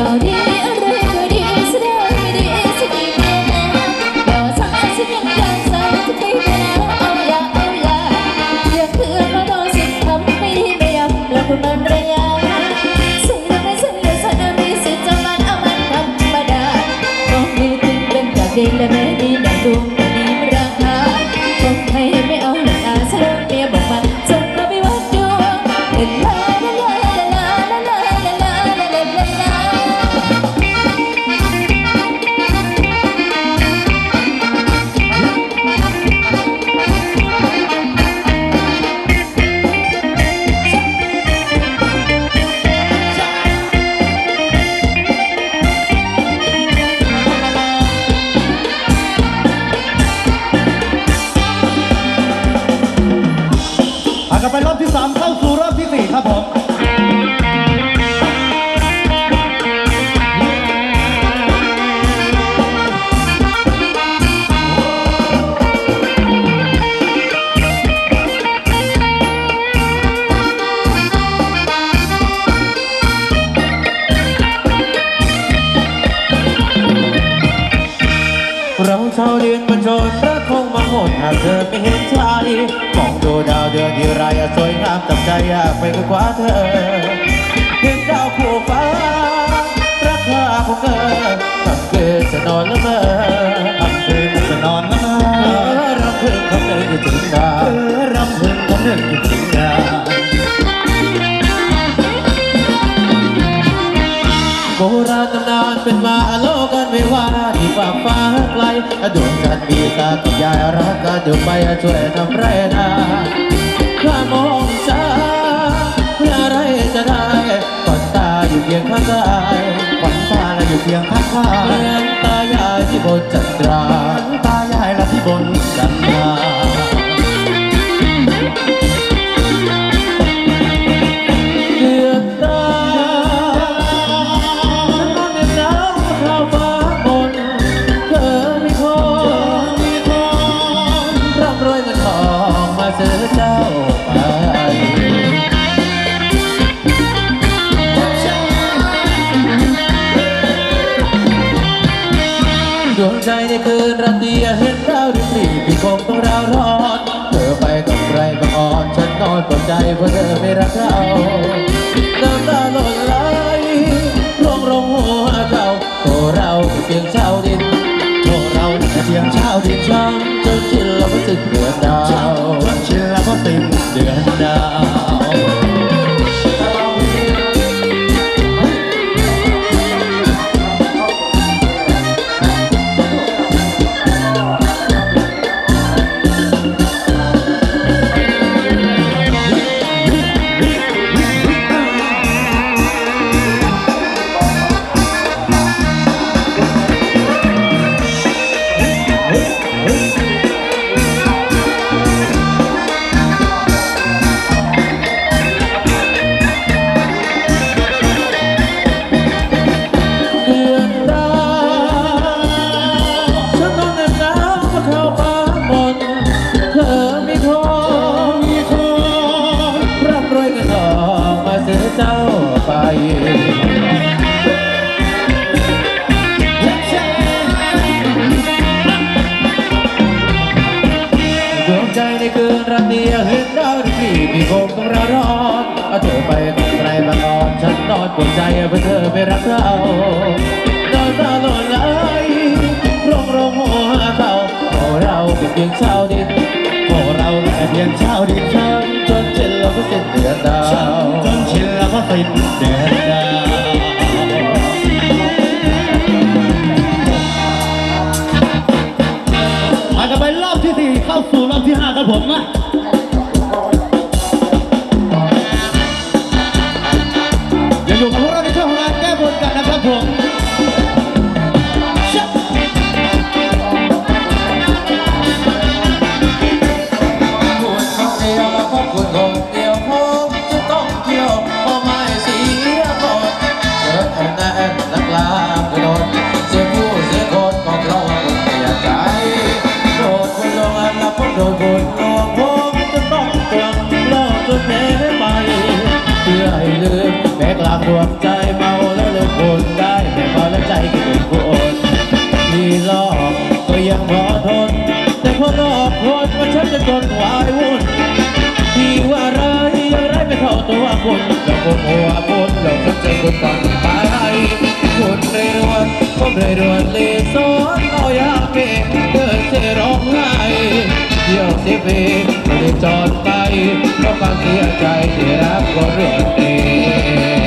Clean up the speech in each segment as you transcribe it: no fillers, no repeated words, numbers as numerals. ใจเมาแล้วเลยคนได้ จะตัวตัวไอ้วุ่นที่ว่าไรอะไรไม่เท่าตัวคนแต่คนหัวคนเราก็จะคนต่างไปคนเรื่อยๆคนเรื่อยๆเลยสอนเอาอยากเก่งเดินเสียร้องไห้เที่ยวเสียเพลงไม่ได้จอดไปเพราะความเสียใจที่รักก็เรื่องเอง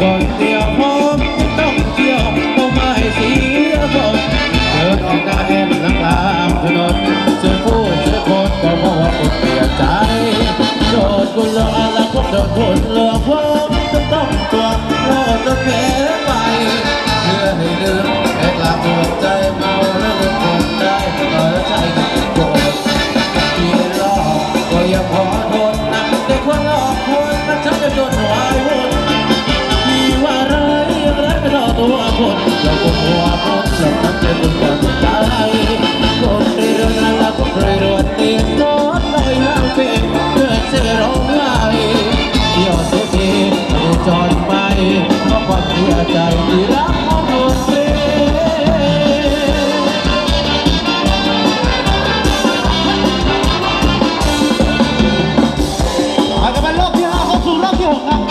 ก่อนเที่ยวพบต้องเที่ยวต้องไม่เสียพบเดินออกหน้าแอนหลังตามถนนเจอผู้เจอคนก็มองว่าอดเสียใจโดนกุหลาบพบโดนคนหลอกพบจะต้องตัวโลดจะแพ้ไปเพื่อให้ลืมแอบหลับหัวใจเมาแล้วลืมคนได้ต่อใจกับโกรธที่หลอกก็อย่าพอทนนะแต่คนหลอกคนนั้นฉันจะโดนหัวหุ่นตัวคนเราคนหัวคนเราตั้งใจคนก่อนใจคนเรื่อยๆเราคนเรื่อยๆตีนอนลอยห่างเพียงเพื่อเสียร้องไห้เที่ยวเสียทีไม่จอดไปเพราะความเสียใจที่รักของคนเสียอาจจะเป็นรอบที่5เข้าสู่รอบที่6ครับ